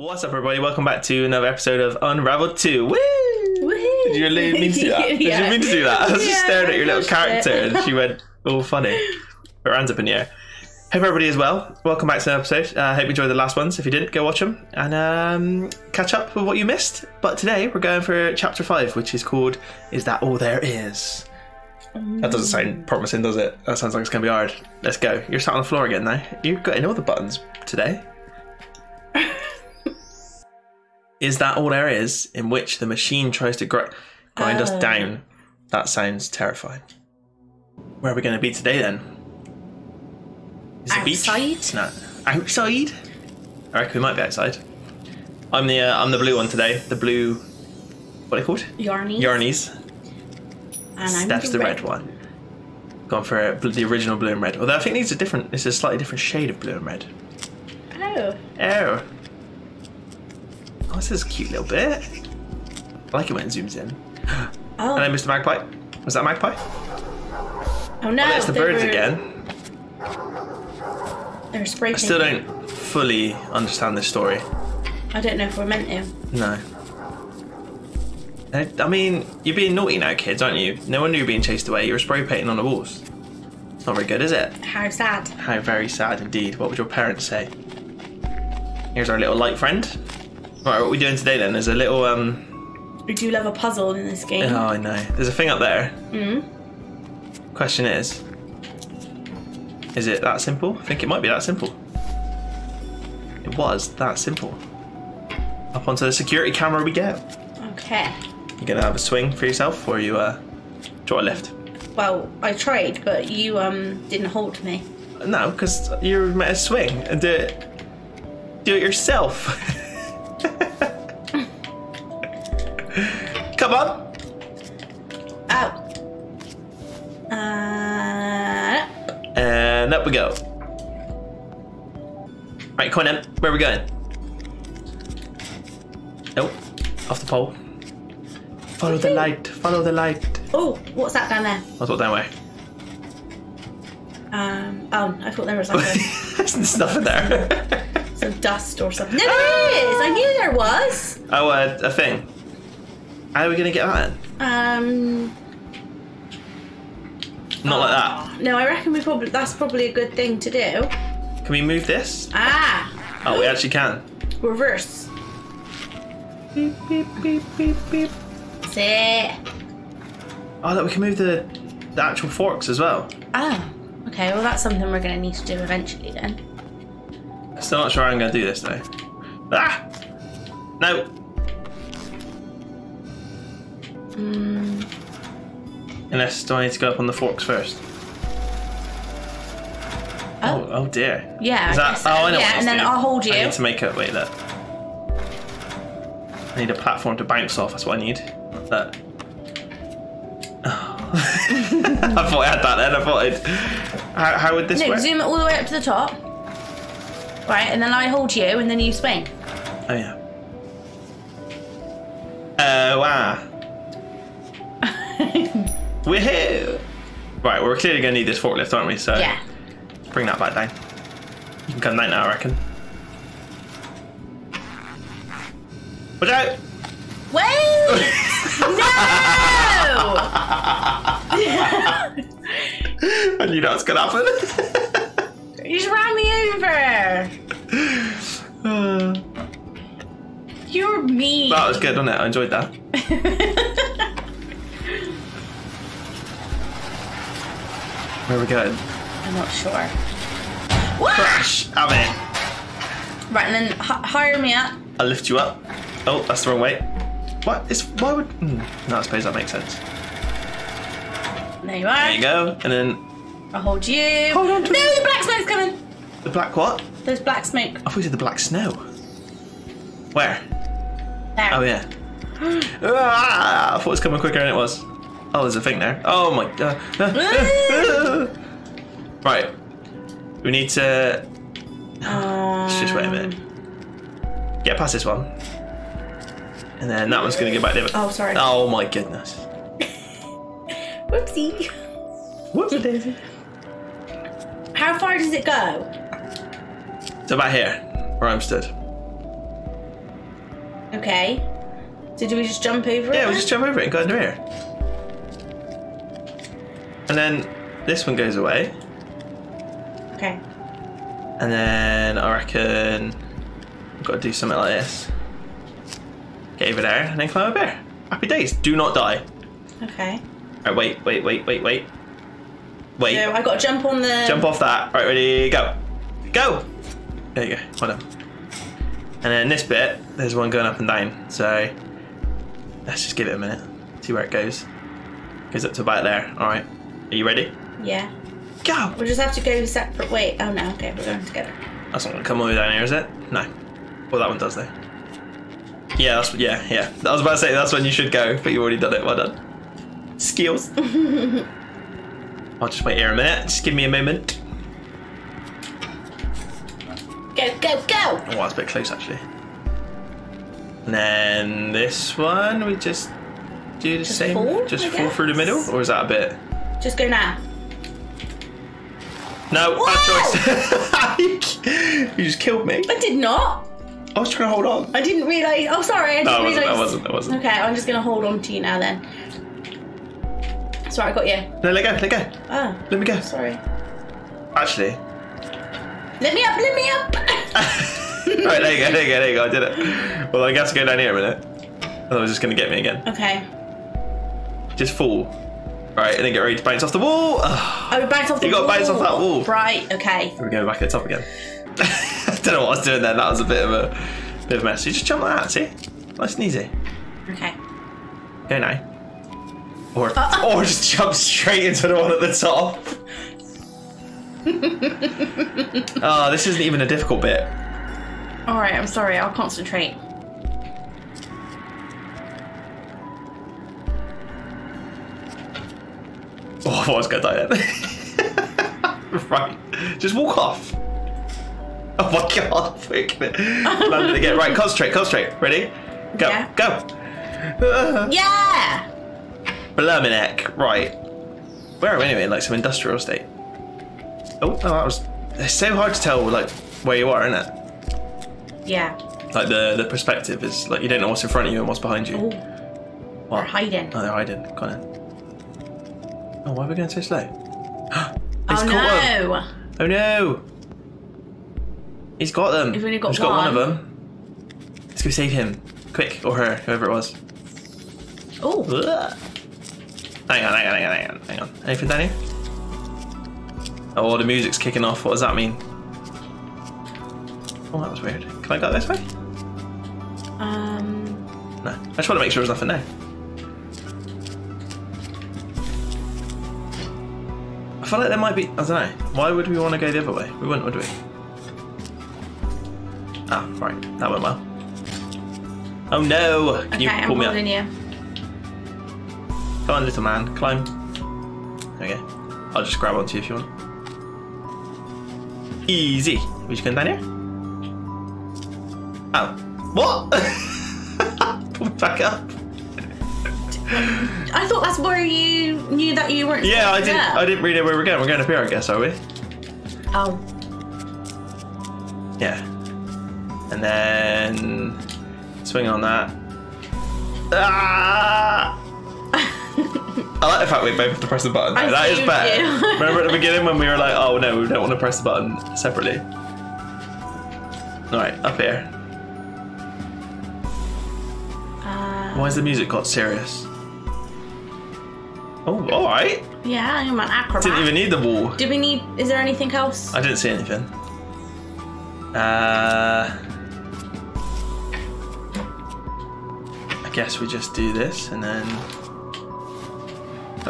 What's up, everybody? Welcome back to another episode of Unravel Two. Woo! Woo-hoo! Did you really mean to do that? Did you mean to do that? I was just staring at your little character and she went, "Oh, funny." Her hands up in the air. Hope everybody is well. Welcome back to another episode. I hope you enjoyed the last ones. If you didn't, go watch them and catch up with what you missed. But today we're going for chapter 5, which is called "Is That All There Is?" That doesn't sound promising, does it? That sounds like it's going to be hard. Let's go. You're sat on the floor again now. You've got in all the buttons today. Is that all there is, in which the machine tries to grind us down? That sounds terrifying. Where are we going to be today then? Is it beach? Outside? No. Outside? I reckon we might be outside. I'm the blue one today. The blue... what are they called? Yarnies. Yarnies. And that's the red one. Gone for the original blue and red. Although I think these are different. It's a slightly different shade of blue and red. Oh. Oh. Oh, this is a cute little bit. I like it when it zooms in. Oh. And I missed a magpie. Was that a magpie? Oh no! Oh, that's the birds again. They're spray. I still don't fully understand this story. I don't know if we're meant to. No. I mean, you're being naughty now, kids, aren't you? No wonder you're being chased away. You're spray painting on the walls. It's not very good, is it? How sad. How very sad indeed. What would your parents say? Here's our little light friend. Alright, what are we doing today then? There's a little I do love a puzzle in this game. Oh, I know. There's a thing up there. Mm-hmm. Question is it that simple? I think it might be that simple. It was that simple. Up onto the security camera we go. Okay. You gonna have a swing for yourself, or you try a lift? Well, I tried, but you didn't hold me. No, because you were meant to swing and do it yourself. Come on. Out. And up we go. Right, come on then. Where are we going? Nope. Off the pole. Follow the light. Follow the light. Oh, what's that down there? What's what down where? Oh, I thought there was something. There's nothing there. Some dust or something. No, there is! I knew there was! Oh, a thing. How are we gonna get that in? Not like that. No, I reckon we probably... that's probably a good thing to do. Can we move this? Ah! Oh, we actually can. Reverse. Beep, beep, beep, beep, beep. That's it. Oh, look, we can move the actual forks as well. Ah, okay. Well, that's something we're gonna need to do eventually then. Still not sure I'm going to do this though. Ah! No! Unless, do I need to go up on the forks first? Oh, oh dear. Yeah, I guess so. Oh, I know what and then do. I'll hold you. I need to make it. Wait, look. I need a platform to bounce off, that's what I need. Look. Oh. I thought I had that then, I thought I'd... How would this work? No, zoom it all the way up to the top. Right, and then I hold you, and then you swing. Oh, yeah. Oh, wow. Woohoo! Right, well, we're clearly going to need this forklift, aren't we? So yeah. Bring that back down. You can come down now, I reckon. Watch out! Wait! No! I knew that was going to happen. You just ran me over! You're mean! That was good, wasn't it? I enjoyed that. Where are we going? I'm not sure. What? Crash! Have it! Right, and then hire me up. I'll lift you up. Oh, that's the wrong way. What? Why would... no, I suppose that makes sense. There you are. There you go. And then... I'll hold you. Hold on to me. No, the black smoke's coming. The black what? There's black smoke. I thought you said the black snow. Where? There. Oh, yeah. Ah, I thought it was coming quicker than it was. Oh, there's a thing there. Oh, my God. Right. We need to... let's just wait a minute. Get past this one. And then that one's going to go back the other. Oh, sorry. Oh, my goodness. Whoopsie. Whoopsie daisy. How far does it go? It's about here, where I'm stood. Okay. So do we just jump over it? Yeah, we just jump over it and go under here. And then this one goes away. Okay. And then I reckon I've got to do something like this. Get over there and then climb up here. Happy days. Do not die. Okay. Alright, wait. So I've got to jump on the... Jump off that. Alright, ready, go. Go! There you go. Well done. And then this bit, there's one going up and down. So let's just give it a minute. See where it goes. Goes up to about there. Alright. Are you ready? Yeah. Go! We'll just have to go separate ways. Oh no, okay, we're going together. That's not going to come all the way down here, is it? No. Well, that one does though. Yeah, that's... Yeah, yeah. I was about to say that's when you should go, but you've already done it. Well done. Skills. I'll just wait here a minute. Just give me a moment. Go, go, go! Oh, that's a bit close, actually. And then this one, we just do the same. Fall, just fall through the middle? Or is that a bit? Just go now. No, bad choice. You just killed me. I did not. I was trying to hold on. I didn't realise. Oh, sorry. I wasn't. Okay, I'm just going to hold on to you now then. That's right, I got you. No, let go. Oh. Let me go. Sorry. Actually. Let me up. Right, there you go. I did it. Well, I guess I go down here a minute. Otherwise, it's going to get me again. Okay. Just fall. Right, and then get ready to bounce off the wall. Oh, bounce off the wall. You got to bounce off that wall. Right, okay. Here we go, back at the top again. I don't know what I was doing there. That was a bit of a mess. You just jump like that, see? Nice and easy. Okay. Go now. Or just jump straight into the one at the top. Oh, this isn't even a difficult bit. Alright, I'm sorry, I'll concentrate. Oh, I was going to die then. Right, just walk off. Oh my god, I'm freaking it. Landed again. Right, concentrate. Ready? Go, yeah. Go. Yeah! Bluminek, right. Where are we anyway? Like some industrial estate. Oh, that was... It's so hard to tell, like, where you are, isn't it? Yeah. Like, the perspective is, like, you don't know what's in front of you and what's behind you. Oh. What? They're hiding. Oh, they're hiding. Go on in. Oh, why are we going so slow? He's got one. Oh, no. He's got them. He's only got one. He's got one of them. Let's go save him. Quick. Or her. Whoever it was. Oh. Hang on. Anything down here? Oh, the music's kicking off. What does that mean? Oh, that was weird. Can I go this way? No. I just want to make sure there's nothing there. I feel like there might be... I don't know. Why would we want to go the other way? We wouldn't, would we? Ah, right. That went well. Oh, no! Can you pull me up? Okay, I'm holding you. Come on, little man. Climb. Okay. I'll just grab onto you if you want. Easy. Are you going down here? Oh. What? Pull me back up. I thought that's where you knew that you weren't. Yeah, I didn't. Up. I didn't really know where we were going. We're going up here, I guess, are we? Oh. Yeah. And then swing on that. Ah! I like the fact we both have to press the button. That is better. Remember at the beginning when we were like, oh no, we don't want to press the button separately. Alright, up here. Why has the music got serious? Oh, alright. Yeah, I'm an acrobat. Didn't even need the wall. Do we need... Is there anything else? I didn't see anything. I guess we just do this and then...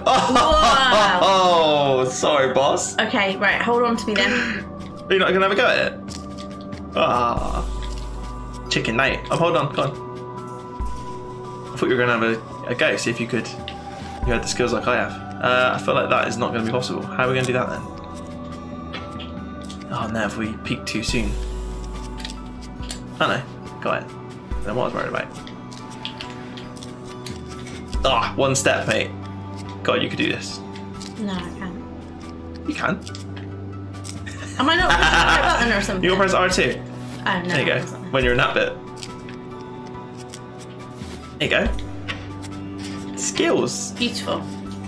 Oh, sorry, boss. Okay, right, hold on to me then. You're not going to have a go at it? Ah, chicken night. Oh, hold on, come on. I thought you were going to have a go, see if you could. You had the skills like I have. I feel like that is not going to be possible. How are we going to do that then? Oh, no, if we peaked too soon. Oh, no, got it. Then what I was worried about. Ah, one step, mate. God, you could do this. No, I can't. You can. Am I not pressing the button or something? You can press R2. Oh, no. There you go. When you're in that bit. There you go. Skills. Beautiful.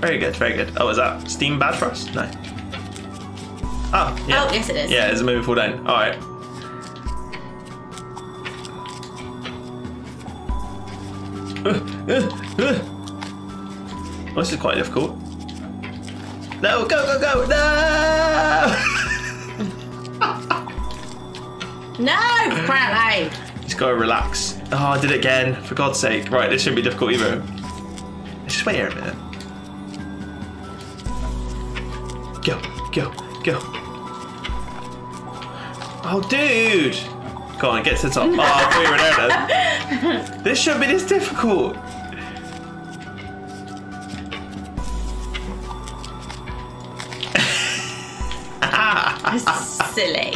Very good, very good. Oh, is that Steam bad for us? No. Oh, yeah. Oh, yes it is. Yeah, it's a moving full down. All right. Oh, this is quite difficult. No, go, go, go! No! No! Crap, hey! Just gotta relax. Oh, I did it again, for God's sake. Right, this shouldn't be difficult either. Let's just wait here a minute. Go, go, go. Oh, dude! Go on, get to the top. Oh, I thought you were there then. This shouldn't be this difficult. Silly.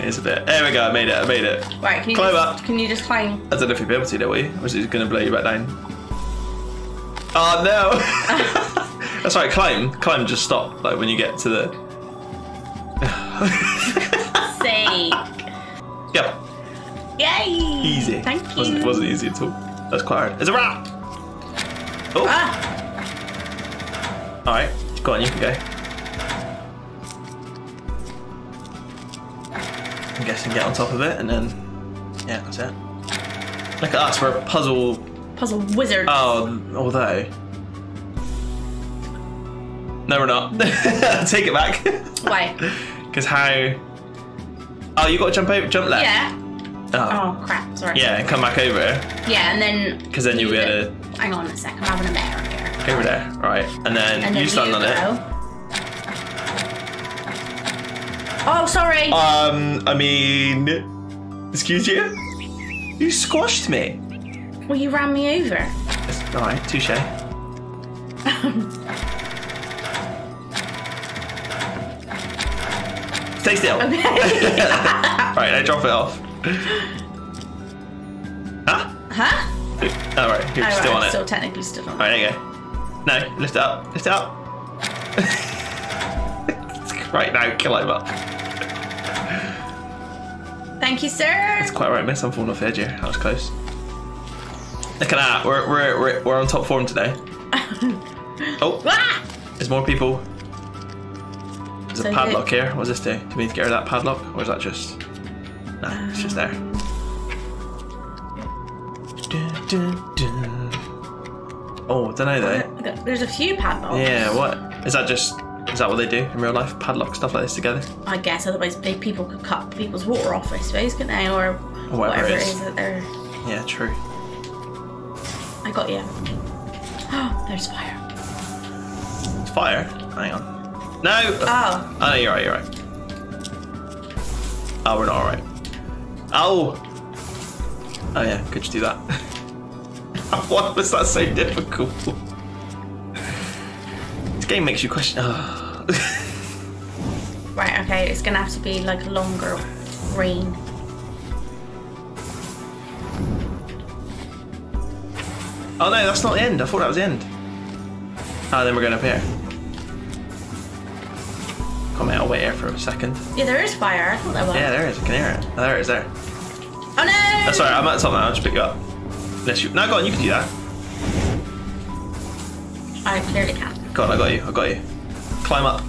It's a bit. There we go. I made it. I made it. Right. Can you climb up? Can you just climb? I don't know if you'll be able to, do we? I was just going to blow you back down. Oh no. That's right. Climb. Climb. Just stop. Like when you get to the. Sake. Yep. Yay. Easy. Thank you. Wasn't easy at all. That's quite hard. It's a wrap. Oh. Ah. All right. Go on. You can go. I'm guessing get on top of it and then, yeah, that's it. Look at us, we're a puzzle... Puzzle wizards. Oh, although... No, we're not. Take it back. Why? Because how... Oh, you got to jump left? Yeah. Oh, oh crap, sorry. Yeah, and come back over here. Yeah, and then... Because then you'll be able to... Hang on a sec, I'm having a bear up here. Over there, right. And then you stand on it. Oh, sorry. I mean, excuse you? You squashed me. Well, you ran me over. All right, touche. Stay still. Okay. All right, now drop it off. Huh? Huh? All right, you're still on it. Still technically still on it. All right, there you go. No, lift it up. Lift it up. Right, now kill him up. Thank you, sir. That's quite right, miss. I'm falling off the edge here. That was close. Look at that. We're on top form today. Oh, ah! There's more people. There's a padlock here. What does this do? Do we need to get rid of that padlock? Or is that just... Nah, it's just there. Dun, dun, dun. Oh, I don't know though. There's a few padlocks. Yeah, what? Is that just... Is that what they do in real life? Padlock stuff like this together? I guess, otherwise people could cut people's water off, I suppose, couldn't they? Or whatever it is that they're... Yeah, true. I got you. Oh, there's fire. It's fire? Hang on. No! Oh. Oh, no, you're right, you're right. Oh, we're not all right. Oh! Oh, yeah, could you do that? Why was that so difficult? This game makes you question. Oh. Right, okay, it's gonna have to be like a longer rain. Oh no, that's not the end. I thought that was the end. Ah, oh, then we're going up here. Come out, I'll wait here for a second. Yeah, there is fire. I thought there was. Yeah, there is. I can hear it. Oh, there it is, there. Oh no! That's alright, I'm at the top now. I'll just pick you up. Unless you. No, go on, you can do that. I clearly can. God, I got you, I got you. Climb up.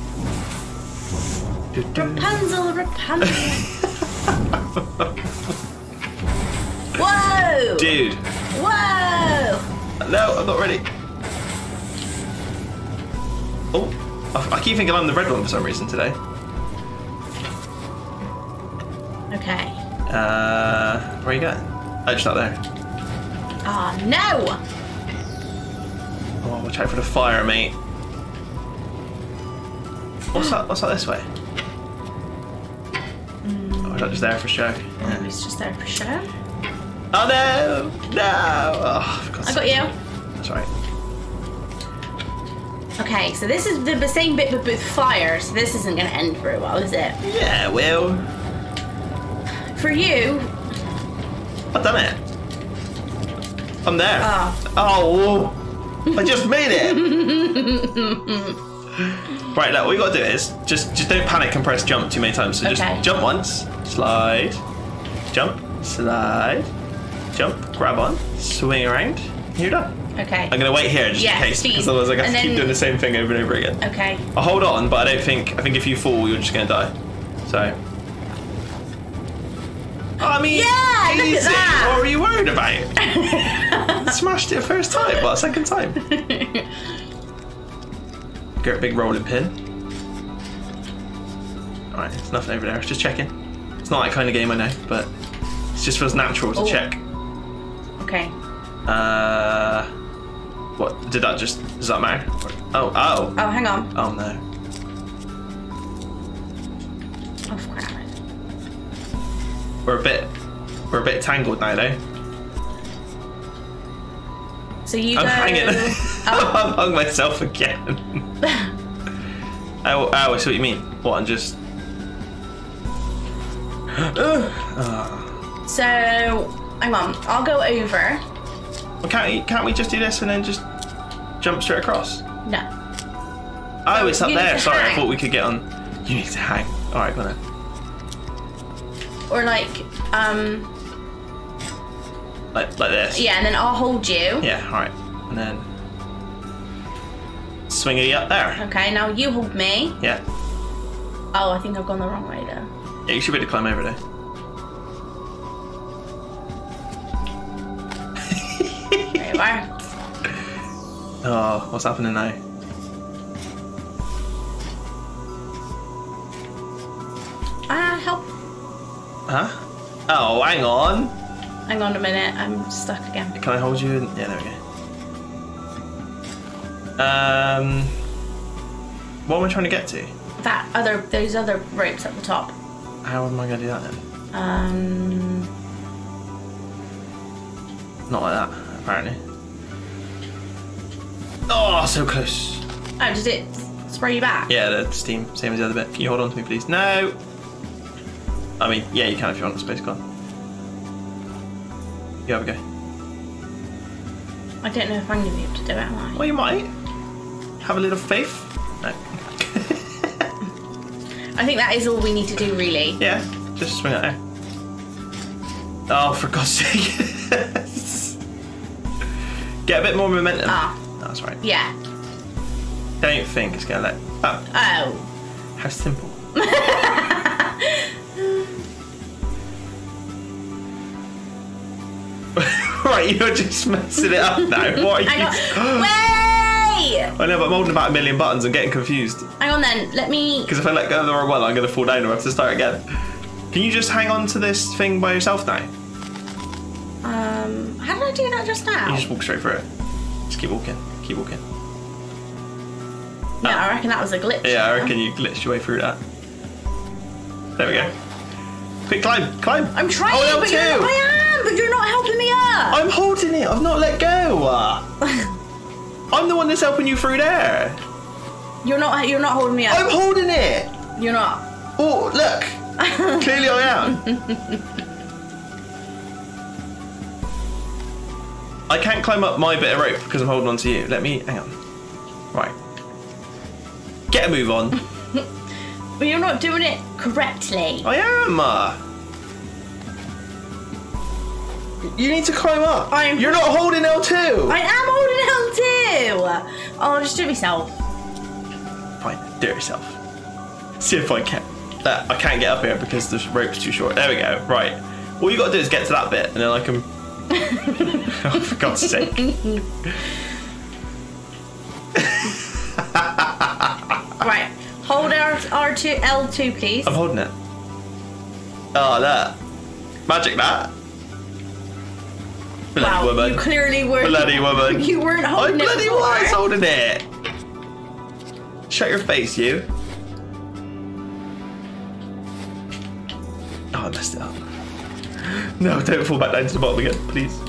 Rapunzel, Rapunzel. Whoa! Dude. Whoa! No, I'm not ready. Oh, I keep thinking I'm the red one for some reason today. Okay. Where are you going? Oh, just not there. Ah, oh, no! Oh, watch out for the fire, mate. What's that this way? Mm. Oh, is that just there for show? Yeah. It's just there for show. Oh no! No! Oh, I got you. That's right. Okay, so this is the same bit but with fire, so this isn't going to end very well, is it? Yeah, it will. For you. I've done it. I'm there. Oh. I just made it! Right, look, what you got to do is just don't panic and press jump too many times. So just jump once, slide, jump, slide, jump, grab on, swing around, and you're done. Okay. I'm going to wait here just in case, because otherwise I have to keep doing the same thing over and over again. Okay. I'll hold on, but I think if you fall, you're just going to die. So. I mean, easy. Look at that. What were you worried about? Smashed it first time, but second time. Get a big rolling pin. Alright, there's nothing over there. I was just checking. It's not that kind of game, I know, but it just feels natural to check. Okay. What? Did that just. Does that matter? Oh, oh. Oh, hang on. Oh, no. Oh, crap. We're a bit tangled now, though. So you I'm hanging. I've hung myself again. Oh, I see what you mean. What, I'm just... So, hang on. I'll go over. Well, can't we just do this and then just jump straight across? No. Oh, it's up there. Sorry, I thought we could get on. You need to hang. All right, go on then. Or like this. Yeah, and then I'll hold you. Yeah, all right, and then swing you up there. Okay, now you hold me. Yeah. Oh, I think I've gone the wrong way there. Yeah, you should be able to climb over there. There you are. Oh, what's happening now? Help. Huh? Oh, hang on. Hang on a minute. I'm stuck again. Can I hold you? Yeah, there we go. What am I trying to get to? That other, those other ropes at the top. How am I going to do that then? Not like that, apparently. Oh, so close. Oh, did it spray you back? Yeah, the steam, same as the other bit. Can you hold on to me, please? No. I mean, yeah, you can if you want the space car. You have a go. I don't know if I'm going to be able to do it, am I? Well, you might. Have a little faith. No. I think that is all we need to do, really. Yeah, just swing it there. Oh, for God's sake. Get a bit more momentum. Ah. No, that's right. Yeah. Don't think it's going to let... Oh. Oh. How simple. Right, you're just messing it up now. What are you... Wait! I know, but I'm holding about a million buttons and getting confused. Hang on then, let me... Because if I let go of the wrong one, I'm going to fall down and I have to start again. Can you just hang on to this thing by yourself now? How did I do that just now? You just walk straight through it. Just keep walking, keep walking. Yeah, I reckon that was a glitch. Yeah, I reckon you glitched your way through that. There we go. Quick, climb, climb! I'm trying, but you're not, but you're not helping me up! I'm holding it, I've not let go! I'm the one that's helping you through there! You're not holding me up. I'm holding it! You're not. Oh, look! Clearly I am. I can't climb up my bit of rope because I'm holding on to you. Let me, hang on. Right. Get a move on. But you're not doing it correctly. I am! You need to climb up. You're not holding L2. I am holding L2. I'll just do it myself. Fine, do it yourself. See if I can. I can't get up here because the rope's too short. There we go. Right. All you got to do is get to that bit, and then I can. Oh, for God's sake. Right. Hold R2, L2, please. I'm holding it. Oh, that magic that. Bloody woman. You clearly weren't. Bloody woman. You weren't holding it. I bloody was holding it. Shut your face, you. Oh, I messed it up. No, don't fall back down to the bottom again, please.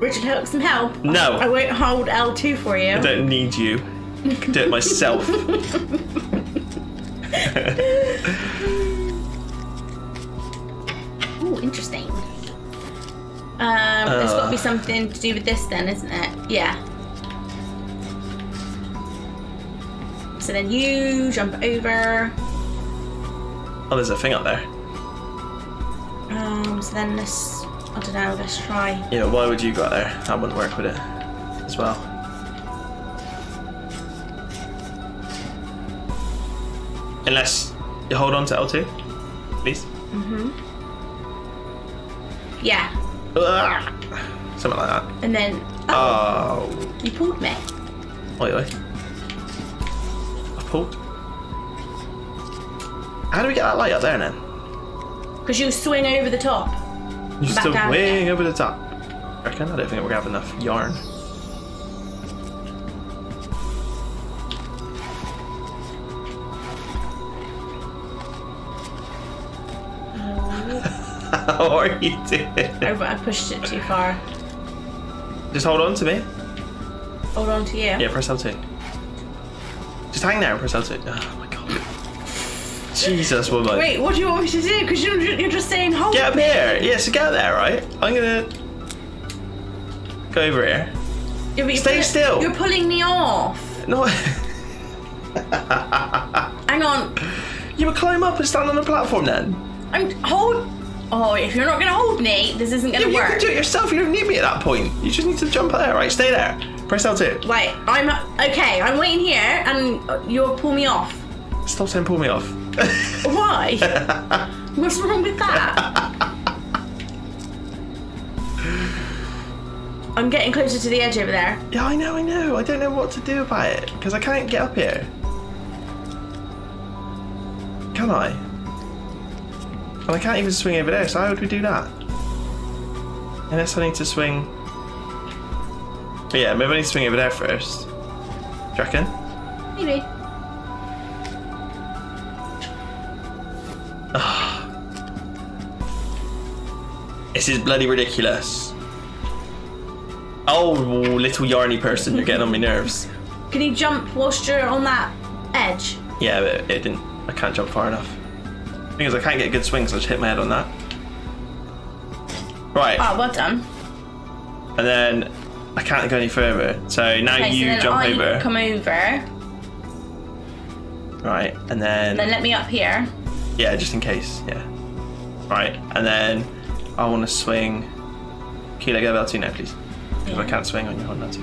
Richard, help, some help. No. I won't hold L2 for you. I don't need you. I can do it myself. Ooh, interesting. There's got to be something to do with this then, isn't it? Yeah. So then you jump over. Oh, there's a thing up there. So then let's, I don't know, let's try. Yeah, why would you go there? That wouldn't work, would it? As well. Unless you hold on to L2, please. Mm-hmm. Yeah. Ugh. Something like that. And then, oh. You pulled me. Oi, oi. I've pulled. How do we get that light up there then? Because you swing over the top. You swing over the top. I reckon. I don't think we're gonna have enough yarn. How are you doing? Oh, but I pushed it too far. Just hold on to me. Hold on to you? Yeah, press L2. Just hang there and press L2. Oh my god. Jesus, woman. Wait, what do you want me to do? Because you're just saying hold on. Get up here. Yeah, so get up there, right? I'm gonna go over here. Yeah, but stay still. You're pulling me off. No. Hang on. You would climb up and stand on the platform then. Oh, if you're not going to hold me, this isn't going to work. You can do it yourself. You don't need me at that point. You just need to jump up there. Right, stay there. Press L2. Wait, I'm waiting here and you'll pull me off. Stop saying pull me off. Why? What's wrong with that? I'm getting closer to the edge over there. Yeah, I know. I don't know what to do about it because I can't get up here. Can I? And I can't even swing over there, so how would we do that? Unless I need to swing... But yeah, maybe I need to swing over there first. Do you reckon? Maybe. This is bloody ridiculous. Oh, little yarny person, you're getting on my nerves. Can you jump whilst you're on that edge? Yeah, but it didn't. I can't jump far enough. Because I can't get good swings, so I just hit my head on that. Right. Oh, well done. And then I can't go any further. So now you jump over. Come over. Right, and then. And then let me up here. Yeah, just in case. Yeah. Right, and then I want to swing. Can you let go of L2 now, please? Because I can't swing on you on L2.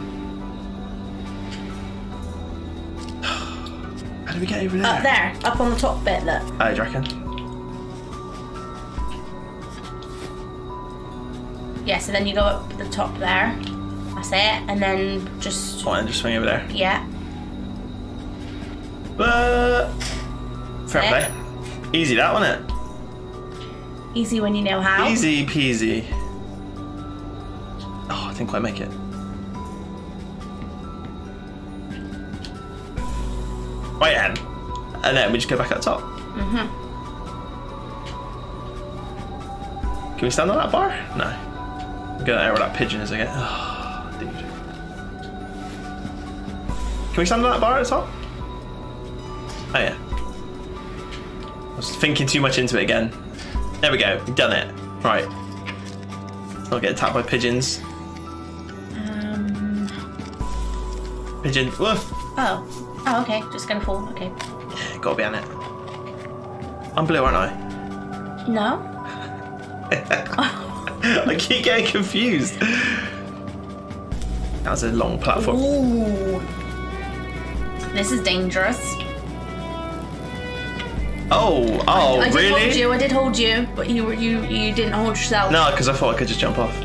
How do we get over there? Up there, up on the top bit. Look. Oh, do you reckon? Yeah, so then you go up the top there. That's it, and then just. Oh, and just swing over there. Yeah. Fair play. Easy that, wasn't it? Easy when you know how. Easy peasy. Oh, I didn't quite make it. Right then, and then we just go back up top. Mhm. Can we stand on that bar? No. I'm gonna air where that pigeon is again. Oh, dude. Can we stand on that bar at the top? Oh yeah. I was thinking too much into it again. There we go. We've done it. Right. Not get attacked by pigeons. Pigeon. Woof. Oh. Oh, okay. Just gonna fall. Okay. Yeah, gotta be on it. I'm blue, aren't I? No. I keep getting confused. That was a long platform. Ooh. This is dangerous. Oh, oh, I really? I did hold you, but you didn't hold yourself. No, because I thought I could just jump off.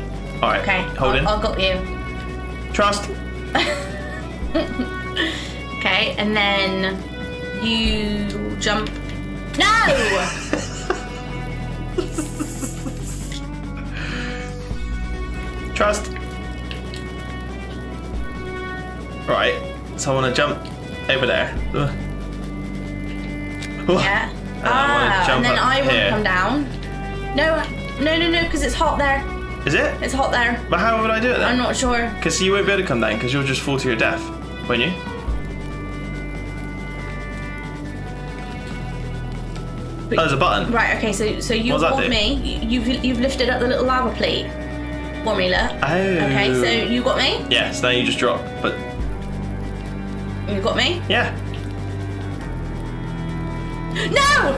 All right, okay, holding. I got you. Trust. Okay, and then you jump. No. Trust. Right, so I want to jump over there. Yeah. And I want to come down. No, because it's hot there. Is it? It's hot there. But how would I do it then? I'm not sure. Because you won't be able to come down because you'll just fall to your death, won't you? But, oh, there's a button. Right. Okay. So you hold me. You've lifted up the little lava plate. Formula. Oh. Okay, so you got me? Yeah, so now you just drop, but... You got me? Yeah. No!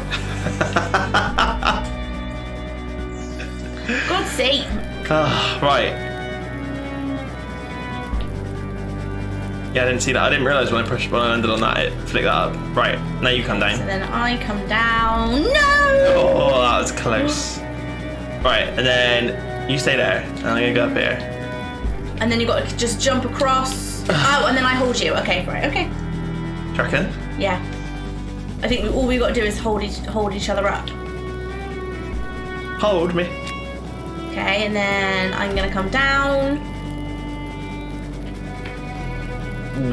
God's sake. Right. Yeah, I didn't see that. I didn't realise when I pressed, when I landed on that, it flicked that up. Right, now you come down. So then I come down. No! Oh, that was close. Right, and then you stay there. And I'm going to go up here. And then you've got to just jump across. Oh, and then I hold you. Okay, right, okay. Do you reckon? Yeah. I think all we've got to do is hold each other up. Hold me. Okay, and then I'm going to come down.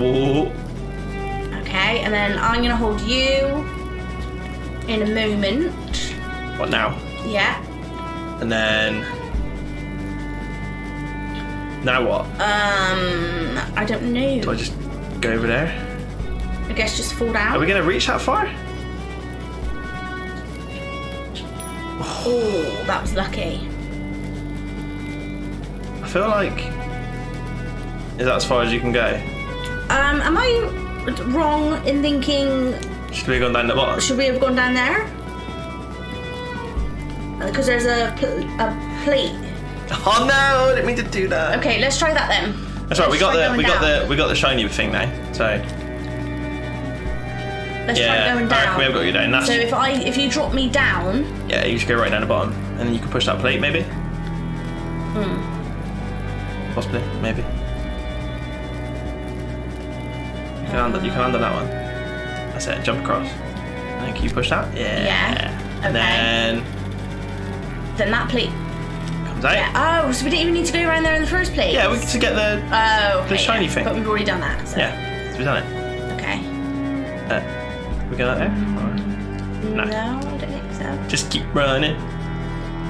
Whoa. Okay, and then I'm going to hold you in a moment. What now? Yeah. And then... Now what? I don't know. Do I just go over there? I guess just fall down. Are we going to reach that far? Oh, that was lucky. I feel like... Is that as far as you can go? Am I wrong in thinking... Should we have gone down the bottom? Should we have gone down there? Because there's a plate. Oh no! I didn't mean to do that. Okay, let's try that then. That's right. We got the shiny thing now. So let's try going down. Right, we have got you down. That's... So if you drop me down. Yeah, you should go right down the bottom, and then you can push that plate maybe. Hmm. Possibly, maybe. You can under that one. That's it. Jump across. And can you push that? Yeah. Yeah. Okay. And then that plate. Yeah. Oh, so we didn't even need to go around there in the first place. Yeah, we to get the shiny thing. But we've already done that. So. Yeah, so we've done it. Okay. We go out there? No. No, I don't think so. Just keep running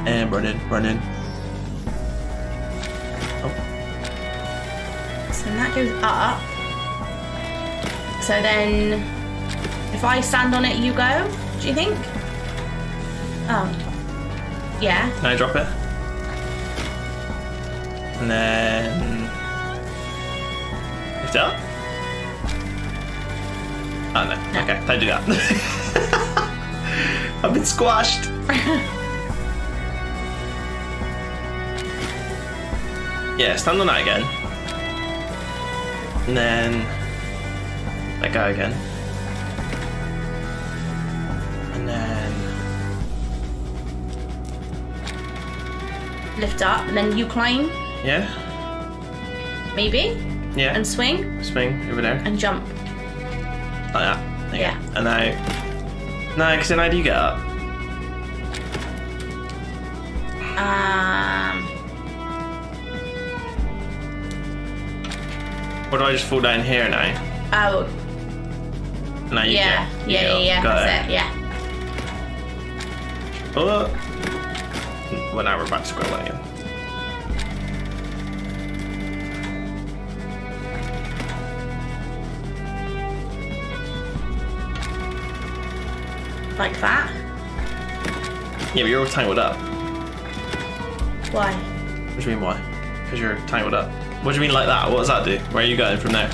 and running. Oh. So that goes up. So then, if I stand on it, you go. Do you think? Oh. Yeah. Can I drop it? And then lift it up. Oh no. No. Okay, don't do that. I've been squashed. Yeah, stand on that again. And then let go again. And then lift up, and then you climb. Yeah. Maybe. Yeah. And swing. Swing over there. And jump. Like that. There yeah. Go. And now. No, because then how do you get up? Or do I just fall down here now? Oh. No, you yeah. Get. You yeah, get yeah, yeah. Got that's it. It. Yeah. Oh. Well, now we're back to square one again. Like that? Yeah, but you're all tangled up. Why? What do you mean why? Because you're tangled up. What do you mean like that? What does that do? Where are you going from there?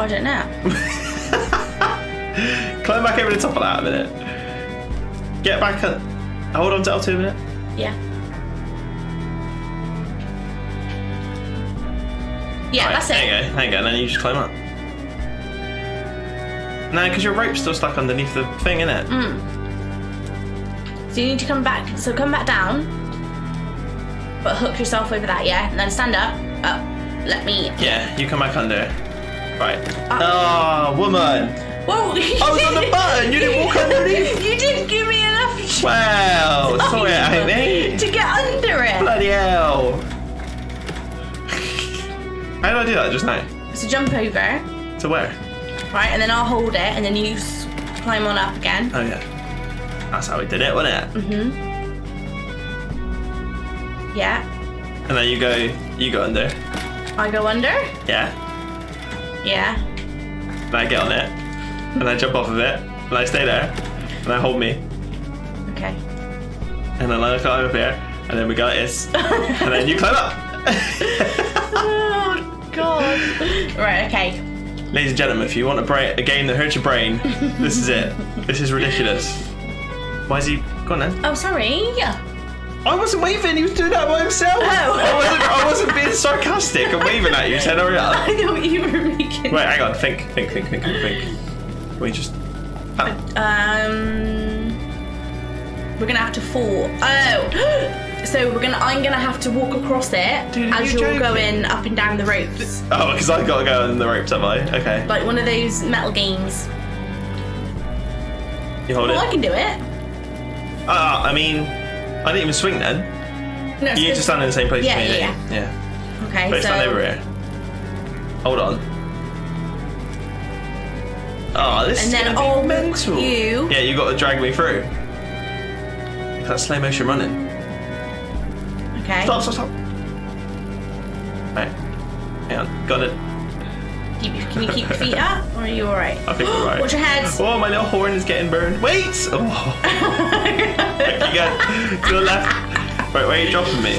I don't know. Climb back over the top of that a minute. Get back up. Hold on to L2 a minute. Yeah. Yeah, right, that's it. There you go. There you go. And then you just climb up. No, because your rope's still stuck underneath the thing, innit? Mm. So you need to come back. So come back down, but hook yourself over that, yeah? And then stand up. Up. Let me. Yeah, you come back under. Right. Up. Oh, woman. Whoa. I was on the button. You didn't walk underneath. You didn't give me enough chance. Wow. Sorry, Amy. To get under it. Bloody hell. How did I do that just now? So jump over. To where? Right, and then I'll hold it, and then you climb on up again. Oh, yeah. That's how we did it, wasn't it? Mm-hmm. Yeah. And then you go under. I go under? Yeah. Yeah. And I get on it, and I jump off of it, and I stay there, and I hold me. Okay. And then I climb up here, and then we go like this, and then you climb up. Oh, God. Right, okay. Ladies and gentlemen, if you want a game that hurts your brain, this is it. This is ridiculous. Why is he gone now? Oh, sorry. Yeah. I wasn't waving. He was doing that by himself. Oh. I wasn't being sarcastic. I'm waving at you. Said I know what you were making. Wait, hang on. Think. Can we just? Oh. We're gonna have to fall. Oh. So we're gonna. I'm gonna have to walk across it. Dude, as you're going up and down the ropes. Oh, because I've got to go on the ropes, have I? Okay. Like one of those metal games. You hold it. Well, I can do it. I mean. I didn't even swing then. No, you need to stand in the same place as me. Yeah. Okay, but so... stand over here. Hold on. Oh, this is going to be mental. You... Yeah, you got to drag me through. That's slow motion running. Okay. Stop. Right. Hang on. Got it. Can you keep your feet up, or are you alright? I think we're right. Watch your heads. Oh, my little horn is getting burned. Wait! Oh. There you go. To the left. Right, where are you dropping me?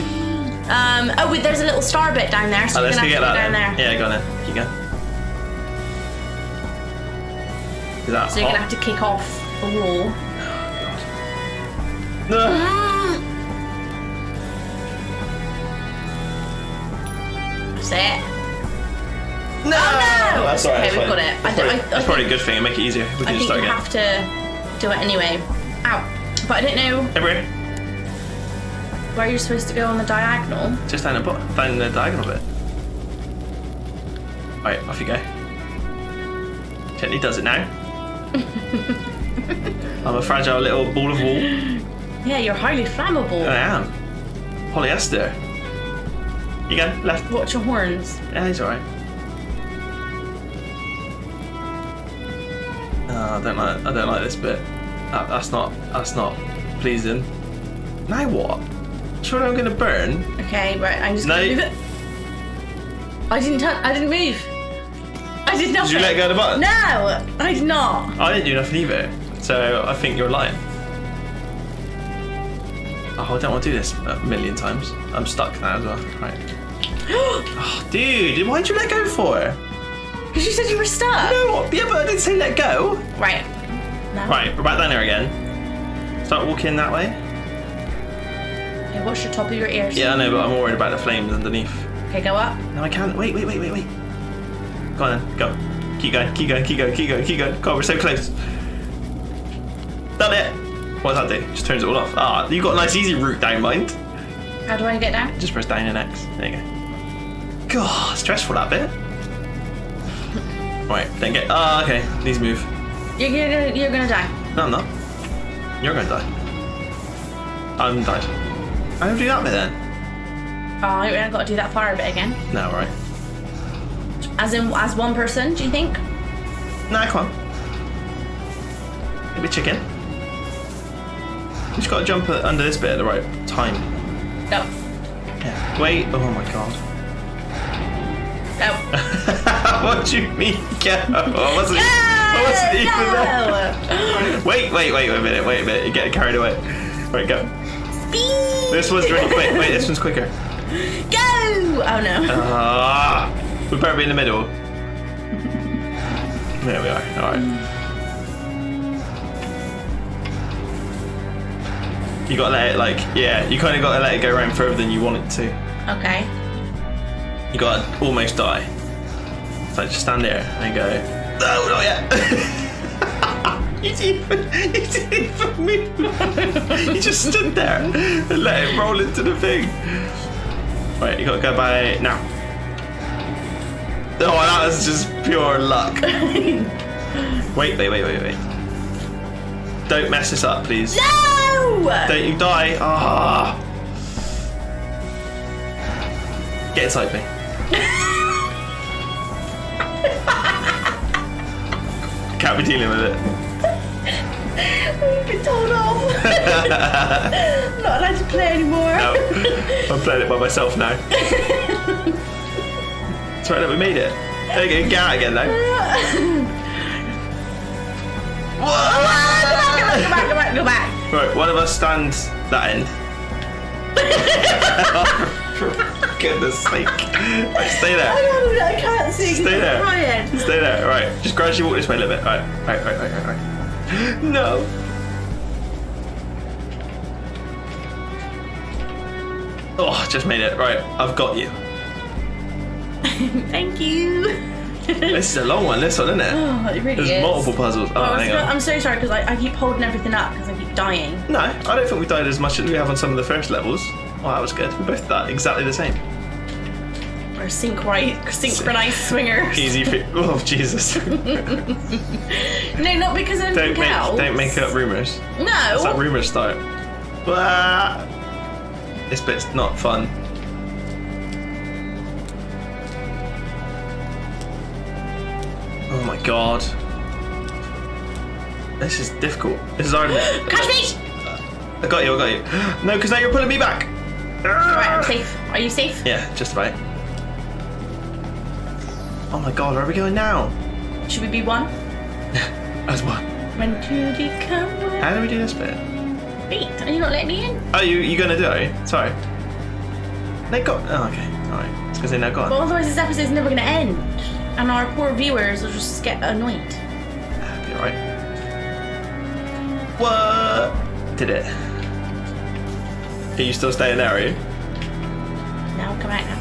Oh, wait, there's a little star bit down there, so let's go down there. Yeah, go on then. Keep going. Is that so hot? You're going to have to kick off a wall. Oh, God. No! That's it. No! Oh, no! That's alright. Okay, we've got it. That's probably a good thing. It'll make it easier. We can just start again. I think you have to do it anyway. Ow. But I don't know... Everywhere. Where you're supposed to go on the diagonal. Just down the diagonal bit. Alright, off you go. Gently does it now. I'm a fragile little ball of wool. Yeah, you're highly flammable. I am. Polyester. You go, left. Watch your horns. Yeah, he's alright. Oh, I don't like this bit. That's not pleasing. Now what? Surely I'm gonna burn. Okay, right. I'm just gonna move it. I didn't move. I did nothing. Did you let go of the button? No, I did not. I didn't do nothing either. So I think you're lying. Oh, I don't want to do this a million times. I'm stuck now as well. Right. Oh, dude, why'd you let go for? Because you said you were stuck. No, yeah, but I didn't say let go. Right. No. Right, we're back down here again. Start walking that way. Yeah, watch the top of your ears. Yeah, I know, but I'm worried about the flames underneath. Okay, go up. No, I can't. Wait. Go on then, go. Keep going. God, we're so close. Done it. What does that do? Just turns it all off. Ah, you've got a nice easy route down, mind. How do I get down? Just press down and X. There you go. God, stressful that bit. Right, then get. Ah, okay. Please move. You're gonna die. No, I'm not. You're gonna die. I haven't died. I don't do that bit then. Oh, we haven't got to do that fire bit again. No, right. As one person, do you think? Nah, come on. Maybe chicken. You just gotta jump under this bit at the right time. No. Yeah. Wait. Oh my God. Oh. What do you mean? I wasn't even there. Wait a minute. You're getting carried away. Right, go. Speed. This one's really quick. Wait, this one's quicker. Go! Oh no. We better be in the middle. There we are. All right. You gotta let it you kind of gotta let it go around further than you want it to. Okay. You gotta almost die. So just stand there and go, no, not yet. you didn't even move. You just stood there and let it roll into the thing. Right, you gotta go by now. Oh, that was just pure luck. Wait. Don't mess this up, please. No! Don't you die. Ah. Get inside me. Can't be dealing with it. We've been told off. I'm not allowed to play anymore. No. I'm playing it by myself now. It's right that we made it. Okay, get out again now. Whoa! Go back. Right, one of us stands that end. For goodness sake. Right, stay there. I can't see. Stay there. Crying. Stay there. Right. Just gradually walk this way a little bit. Right. No. Oh, just made it. Right, I've got you. Thank you. This is a long one, this one, isn't it? Oh, it really There's multiple puzzles. Oh, well, hang on. I'm so sorry because I keep holding everything up because I keep dying. No, I don't think we died as much as we have on some of the first levels. Oh, that was good. We both died exactly the same. We're synchronized swingers. Easy fit. Oh, Jesus. No, not because I'm Don't make up rumours. No. That's that rumour start. Blah. This bit's not fun. Oh my god. This is difficult. This is hard. Catch me! I got you, I got you. No, because now you're pulling me back. Alright, I'm safe. Are you safe? Yeah, just about. Oh my god, where are we going now? Should we be one? That's one. When do you come? How do we do this bit? Wait, are you not letting me in? Oh, you're going to do it? Sorry. They got... Oh, okay. Alright. It's because they now got... But otherwise this episode's never going to end. And our poor viewers will just get annoyed. That'd be alright. What? Did it. Are you still staying there, are you? No, come out now.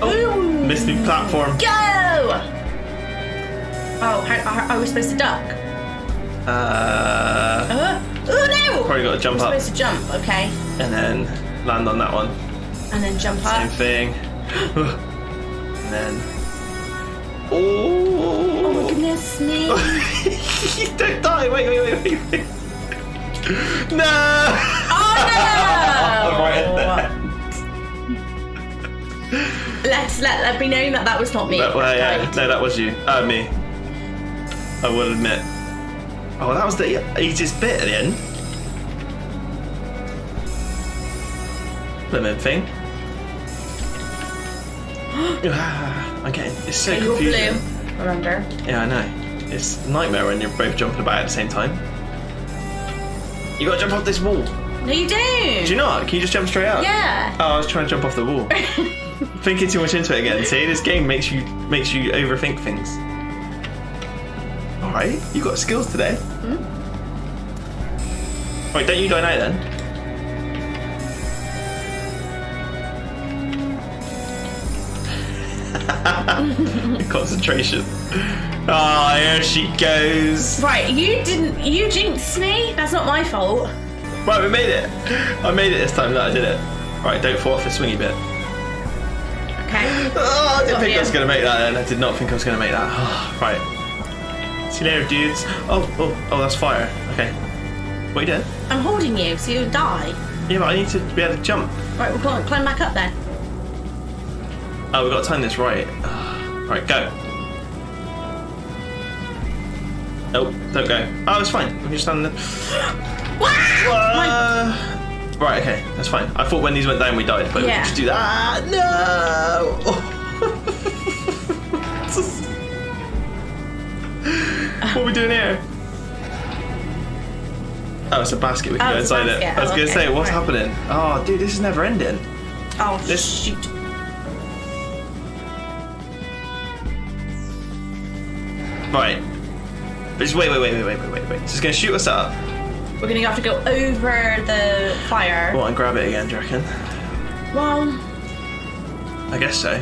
Oh, ooh. Missed the platform. Go! Oh, I was supposed to duck. Oh, no! Probably got to jump up. Supposed to jump, okay. And then land on that one. And then jump up. Same thing. And then... Oh! Oh my goodness me. You don't die! Wait. No! Oh, no! Right there. Let me know that that was not me. But, well, yeah. No, that was you. Me. I will admit. Oh, that was the easiest bit at the end. Lemon thing. Okay, it's so confusing. You're blue. Remember? Yeah, I know. It's a nightmare when you're both jumping about at the same time. You got to jump off this wall. No, you don't. Do you not? Can you just jump straight out? Yeah. Oh, I was trying to jump off the wall. Thinking too much into it again. See, this game makes you overthink things. All right, you got skills today. Mm. Wait, don't you die now then? Concentration. Oh, here she goes. Right, you jinxed me. That's not my fault. Right, we made it. I made it this time. No, I did it. Right, don't fall off the swingy bit. Okay. Oh, I didn't think I was going to make that then. I did not think I was going to make that. Oh, right. See you later, dudes. Oh, that's fire. Okay. What are you doing? I'm holding you, so you'll die. Yeah, but I need to be able to jump. Right, we'll climb back up then. Oh, we've got to time this right. Right, go. Nope, don't go. Oh, it's fine. I'm just standing there. What? Right, okay, that's fine. I thought when these went down we died, but yeah. We just do that. Ah, no! What are we doing here? Oh, it's a basket. We can go inside it. I was going to say, what's happening? Oh, dude, this is never ending. Oh, shoot. Right. Just wait. It's going to shoot us up. We're going to have to go over the fire. Well, and grab it again, do you reckon? Well... I guess so.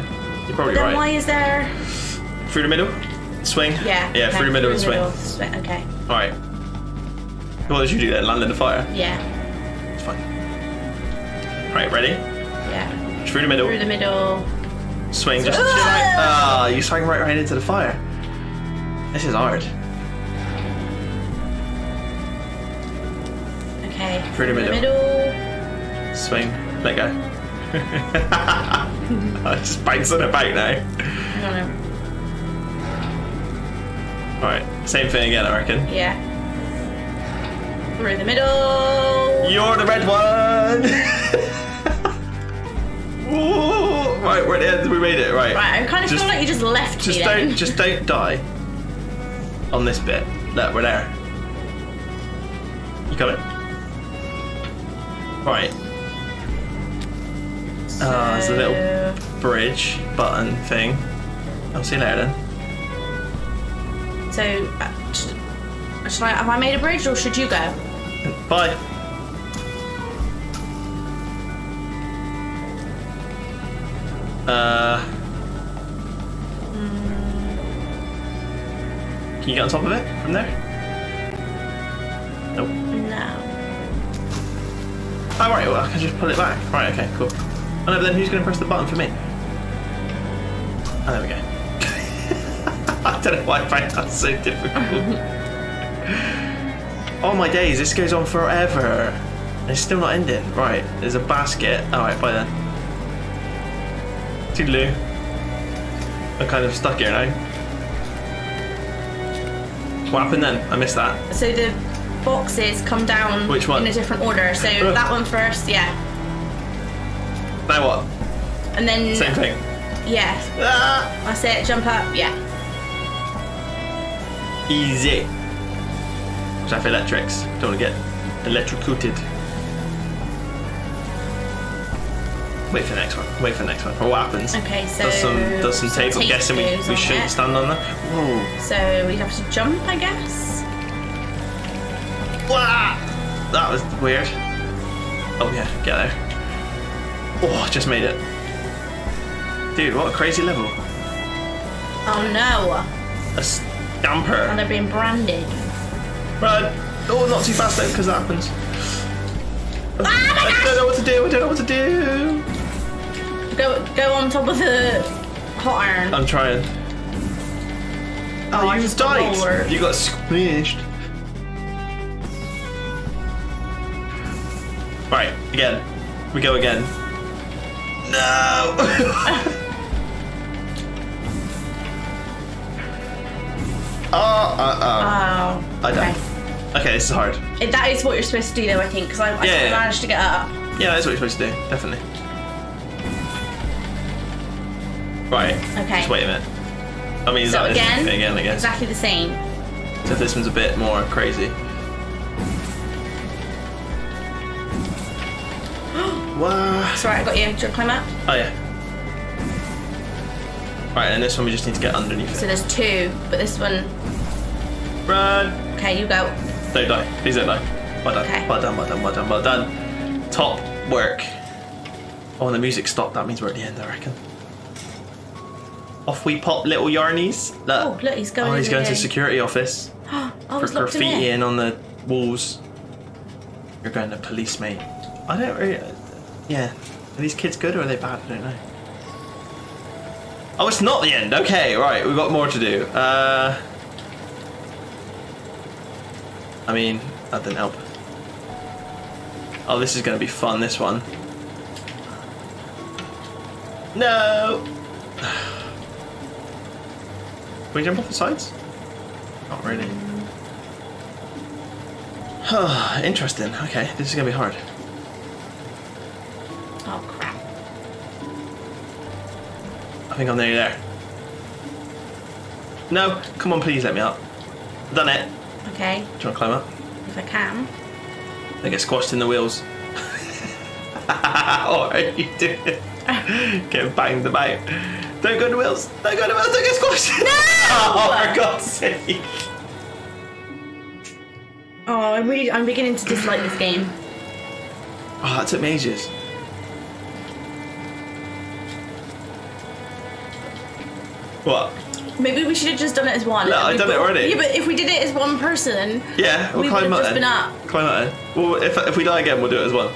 You're probably right. Then why is there... Through the middle? Swing? Yeah. Yeah, okay. Through the middle and swing. Okay. Alright. What did you do then? Land in the fire? Yeah. It's fine. Alright, ready? Yeah. Through the middle. Through the middle. Swing just to the right. Ah, you swung right into the fire. This is hard. Okay. Through the middle. Swing. Let go. I just bounce on it back now. I don't know. Alright, same thing again, I reckon. Yeah. Through the middle. You're the red one. Ooh. Right, we're at the end. We made it. Right. Right. I kind of feel like you just left me. Just don't die. On this bit. Look, we're there. You got it. Right. So... there's a little bridge button thing. I'll see you later then. So, have I made a bridge or should you go? Bye. Can you get on top of it from there? Nope. No. Oh, right, well, I can just pull it back. Right, okay, cool. Oh, no, but then who's going to press the button for me? Oh, there we go. I don't know why I find that so difficult. Oh, my days, this goes on forever. It's still not ending. Right, there's a basket. Alright, bye then. Toodaloo. I'm kind of stuck here now. What happened then? I missed that. So the boxes come down in a different order. So that one first, yeah. Now what? And then... Same thing. Yeah. Ah! That's it, jump up, yeah. Easy. Except for electrics. Don't want to get electrocuted. Wait for the next one. Wait for the next one. Or what happens? Okay, so does some tape. I'm guessing we shouldn't stand on that. Whoa. So we'd have to jump, I guess. Wah! That was weird. Oh yeah, get there. Oh, just made it. Dude, what a crazy level. Oh no. A stamper. And they're being branded. Right. Oh, not too fast though, because that happens. Oh, I don't know what to do. I don't know what to do. Go on top of the hot iron. I'm trying. Oh, you've died. You got squished. Right, again. We go again. No. Oh. I died. Okay, this is hard. That is what you're supposed to do, though, I think, because I managed to get up. Yeah, that's what you're supposed to do, definitely. Right. Okay. Just wait a minute. I mean, so again, I guess. Exactly the same. So this one's a bit more crazy. Wow. It's alright, I got you. Do you want to climb up? Oh, yeah. Right, and this one we just need to get underneath it. So there's two, but this one... Run! Okay, you go. Don't die. Please don't die. Well done. Okay. Well done, well done, well done, well done. Top work. Oh, and the music stopped. That means we're at the end, I reckon. Off we pop, little Yarnies. Look. Oh, look, he's going to the security office. Oh, for graffiti in on the walls. You're going to police, mate. I don't really... Yeah. Are these kids good or are they bad? I don't know. Oh, it's not the end. Okay, right. We've got more to do. I mean, that didn't help. Oh, this is going to be fun, this one. No! Can we jump off the sides? Not really. Interesting. Okay, this is going to be hard. Oh, crap. I think I'm nearly there. No, come on, please let me up. Done it. Okay. Do you want to climb up? If I can. I get squashed in the wheels. What are you doing? Get banged about. Don't go to wheels. Don't go to wheels. Don't get squashed. No! Oh, for God's sake. Oh, I'm beginning to dislike this game. Oh, that took me ages. What? Maybe we should have just done it as one. No, I've done it already. Yeah, but if we did it as one person, yeah, we'll climb up then. Climb up then. Well, if we die again, we'll do it as one.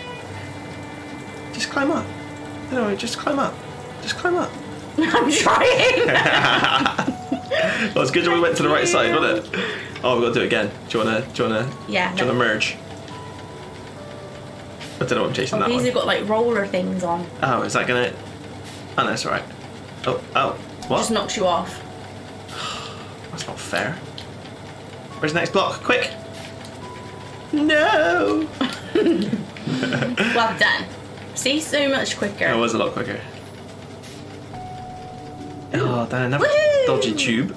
Just climb up. No, just climb up. Just climb up. I'm trying. Well, it's good that we went to the right side, wasn't it? Oh, we've got to do it again. Do you wanna? Yeah. Do you wanna merge? I don't know what I'm chasing that one. These have got like roller things on. Oh, is that gonna? Oh no, it's alright. Oh, what? Just knocks you off. That's not fair. Where's the next block? Quick! No! Well done. See, so much quicker. It was a lot quicker. Oh, then another dodgy tube.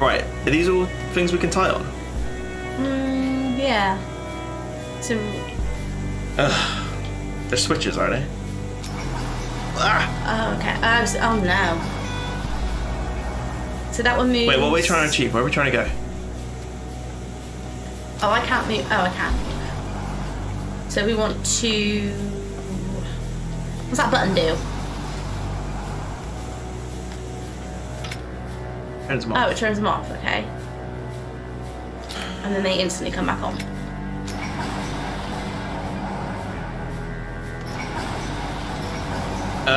Right, are these all things we can tie on? Yeah. So... They're switches, aren't they? Ah. Oh, okay. Oh, no. So that one moves... Wait, what are we trying to achieve? Where are we trying to go? Oh, I can't move. Oh, I can. So we want to... What's that button do? Turns them off. Oh, it turns them off, okay. And then they instantly come back on. So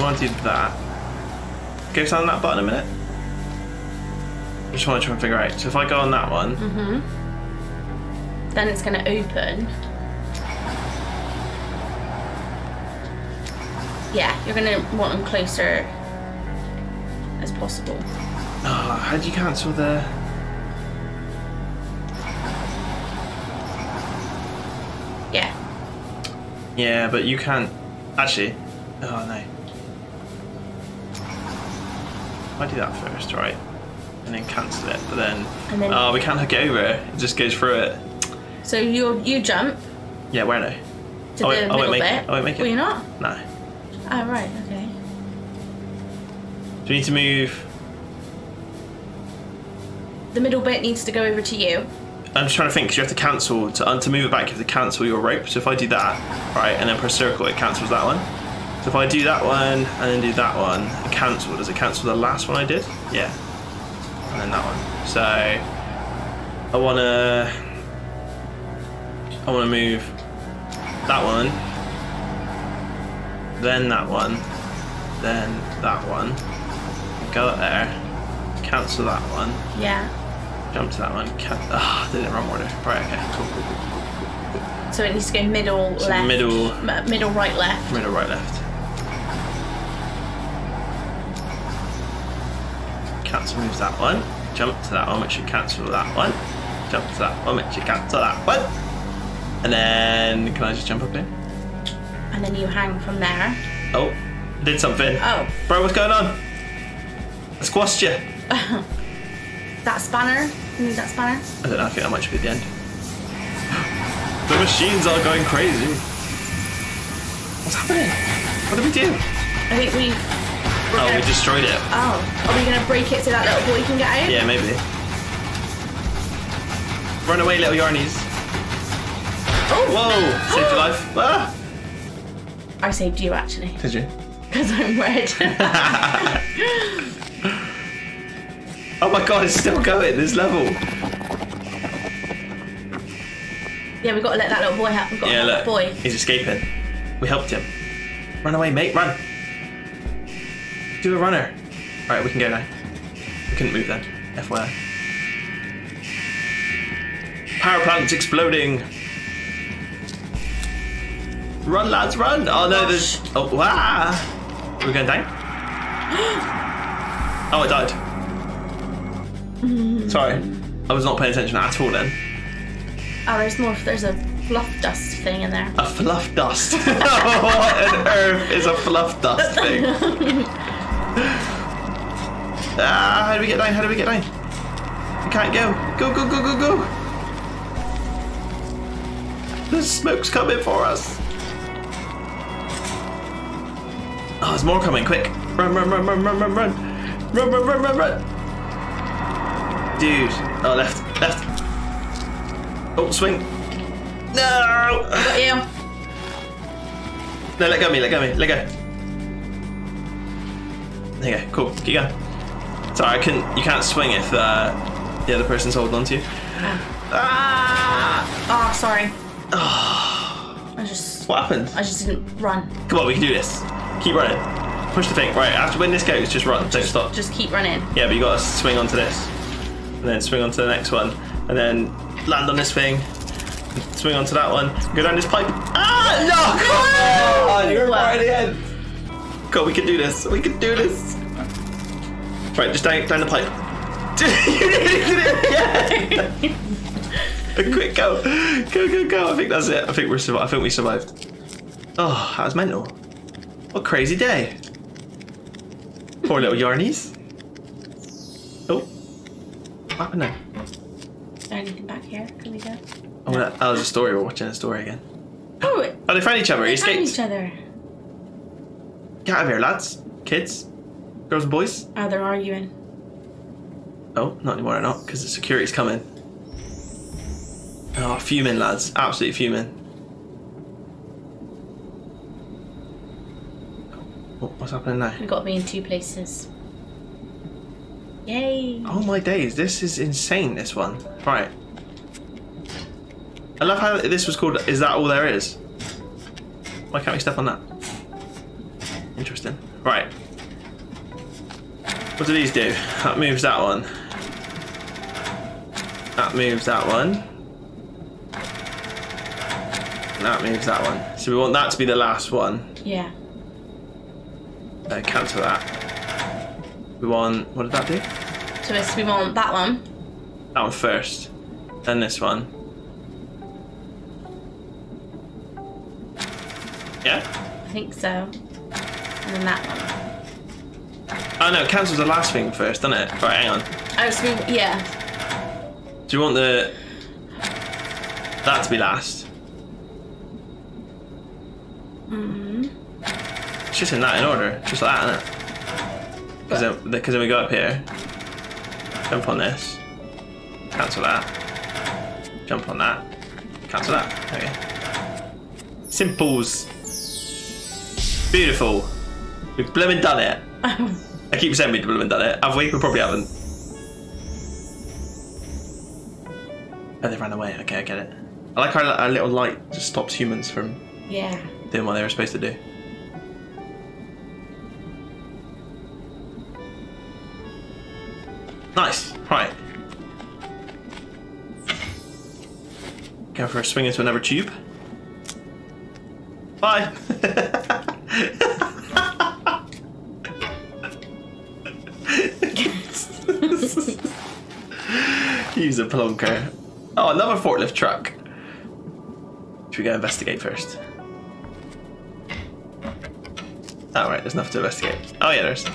I wanted that. Go stand on that button a minute. I just want to try and figure out. So if I go on that one, then it's going to open. Yeah, you're going to want them closer as possible. Oh, how do you cancel the? Yeah. Yeah, but you can't actually. Oh no. I do that first, right? And then cancel it, but then, oh, we can't hook it over. It just goes through it. So you jump. Yeah, where no? To I won't make it. I won't make it. Will you not? No. Oh right, okay. So we need to move. The middle bit needs to go over to you. I'm just trying to think, because you have to cancel to move it back. You have to cancel your rope. So if I do that, right, and then press circle, it cancels that one. So if I do that one and then do that one, it cancel. Does it cancel the last one I did? Yeah, and then that one. So I wanna move that one, then that one, then that one. Go up there, cancel that one. Yeah. Jump to that one. Ah, did it in wrong order. Right. Okay. Cool. So it needs to go middle, so left. Middle, right, left. Middle, right, left. Cancel moves that one. Jump to that one, which should cancel that one. Jump to that one, which should cancel that one. And then can I just jump up in? And then you hang from there. Oh, did something. Oh. Bro, what's going on? I squashed you. That spanner? You need that spanner? I don't know, I think that might be the end. The machines are going crazy. What's happening? What did we do? I think we... Oh, we destroyed it. Oh, are we going to break it so that little boy can get out? Yeah, maybe. Run away, little Yarnies. Oh! Whoa! Saved your life. Ah. I saved you, actually. Did you? Because I'm red. Oh my god, it's still going, this level. Yeah, we've got to let that little boy out. We've got to let that boy. He's escaping. We helped him. Run away, mate, run. Do a runner. Alright, we can go now. We couldn't move then. FYI. Power plant's exploding. Run, lads, run! Oh no, there's. Oh, wow! We're going down? Oh, I died. Sorry. I was not paying attention at all then. Oh, there's more. There's a fluff dust thing in there. A fluff dust? What on earth is a fluff dust thing? Ah, how do we get down? How do we get down? We can't go. Go, go, go, go, go. The smoke's coming for us. Oh, there's more coming. Quick. Run, run, run, run, run, run, run. Run, run, run, run, run. Dude. Oh, left, left. Oh, swing. No. I got you. No, let go of me, let go of me, let go. There you go, cool, keep going. Sorry, you can't swing if the other person's holding on to you. Ah! Oh, sorry. Oh. What happened? I just didn't run. Come on, we can do this. Keep running. Push the thing. Right, after when this goes, just run, don't stop. Just keep running. Yeah, but you got to swing onto this. And then swing onto the next one. And then land on this thing. Swing onto that one. Go down this pipe. Ah! No! Come on! You're right at the end. God, we can do this. We can do this. Right, just down the pipe. You did it again. Quick, go, go, go, go. I think that's it. I think we survived. Oh, that was mental. What a crazy day. Poor little Yarnies. Oh, what happened there? Is there anything back here? Can we go? Oh, no. That was a story. We're watching a story again. Oh, they found each other. They escaped. Found each other. Get out of here, lads, kids, girls and boys. Oh, they're arguing. Oh, not anymore, because the security's coming. Oh, fuming, lads. Absolutely fuming. What's happening now? We've got to be in two places. Yay! Oh my days, this is insane, this one. Right. I love how this was called Is That All There Is? Why can't we step on that? Interesting. Right. What do these do? That moves that one. That moves that one. That moves that one. So we want that to be the last one. Yeah. Cancel that. We want... what did that do? So it's, we want that one. That one first. Then this one. Yeah? I think so. And then that one. Oh no, cancels the last thing first, doesn't it? Right, hang on. Oh, so we... yeah. Do you want the... that to be last? Just in that in order, just like that, innit? Because then we go up here, jump on this, cancel that, jump on that, cancel that. Okay. Simples. Beautiful. We've blooming done it. I keep saying we've blooming done it. Have we? We probably haven't. Oh, they ran away. Okay, I get it. I like how a little light just stops humans from doing what they were supposed to do. Nice, right. Go for a swing into another tube. Bye. He's a plonker. Oh, another forklift truck. Should we go investigate first? Oh, right, there's nothing to investigate. Oh, yeah, there's.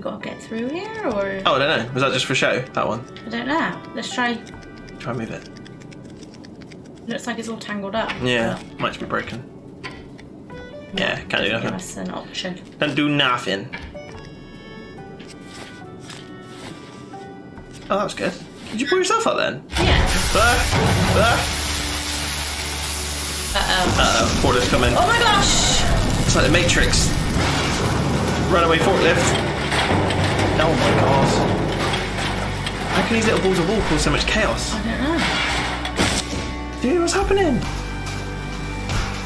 Got to get through here, or oh, I don't know. Was that just for show? That one? I don't know. Let's try. Try and move it. Looks like it's all tangled up. Yeah, might just be broken. Yeah, can't do nothing. That's an option. Don't do nothing. Oh, that was good. Did you pull yourself up then? Yeah. Uh oh. Forklift's coming. Oh my gosh! It's like the Matrix. Runaway forklift. Oh my gosh. How can these little balls of wool cause so much chaos? I don't know. Dude, what's happening?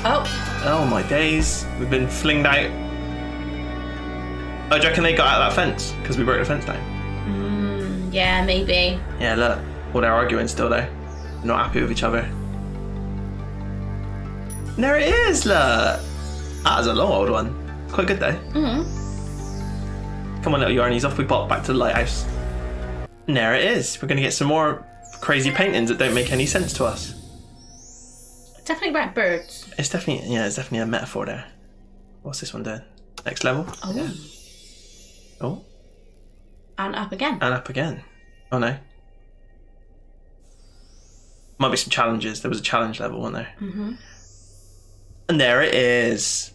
Oh. Oh my days. We've been flinged out. Oh, do you reckon they got out of that fence? Because we broke the fence down. Yeah, maybe. Yeah, look. All their arguing still there. They're not happy with each other. And there it is, look. That is a long old one. It's quite good though. Come on, little Yarnies, off we pop back to the lighthouse. And there it is. We're going to get some more crazy paintings that don't make any sense to us. Definitely about birds. It's definitely, yeah, it's definitely a metaphor there. What's this one doing? Next level. Oh. Yeah. Oh. And up again. And up again. Oh no. Might be some challenges. There was a challenge level, wasn't there? And there it is.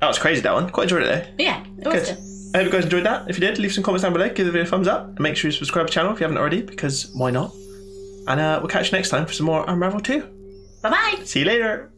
That was crazy, that one. Quite enjoyed it though. Yeah, it was good. I hope you guys enjoyed that. If you did, leave some comments down below, give the video a thumbs up, and make sure you subscribe to the channel if you haven't already, because why not? And we'll catch you next time for some more Unravel 2. Bye bye! See you later!